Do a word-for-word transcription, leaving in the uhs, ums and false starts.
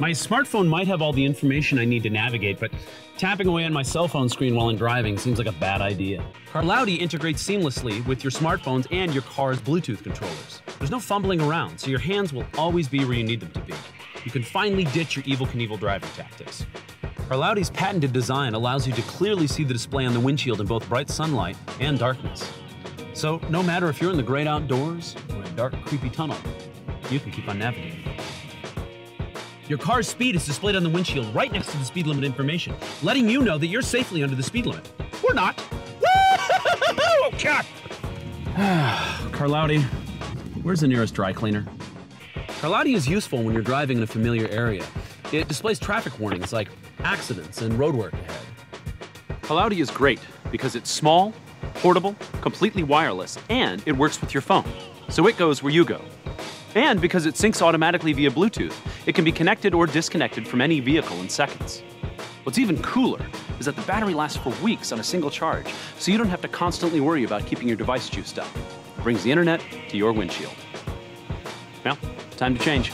My smartphone might have all the information I need to navigate, but tapping away on my cell phone screen while I'm driving seems like a bad idea. Carloudy integrates seamlessly with your smartphones and your car's Bluetooth controllers. There's no fumbling around, so your hands will always be where you need them to be. You can finally ditch your Evil Knievel driving tactics. Carloudy's patented design allows you to clearly see the display on the windshield in both bright sunlight and darkness. So no matter if you're in the great outdoors or a dark, creepy tunnel, you can keep on navigating. Your car's speed is displayed on the windshield right next to the speed limit information, letting you know that you're safely under the speed limit. Or not. Woo! Oh, God! Carloudy, where's the nearest dry cleaner? Carloudy is useful when you're driving in a familiar area. It displays traffic warnings like accidents and roadwork ahead. Carloudy is great because it's small, portable, completely wireless, and it works with your phone. So it goes where you go. And because it syncs automatically via Bluetooth, it can be connected or disconnected from any vehicle in seconds. What's even cooler is that the battery lasts for weeks on a single charge, so you don't have to constantly worry about keeping your device juiced up. It brings the internet to your windshield. Well, time to change.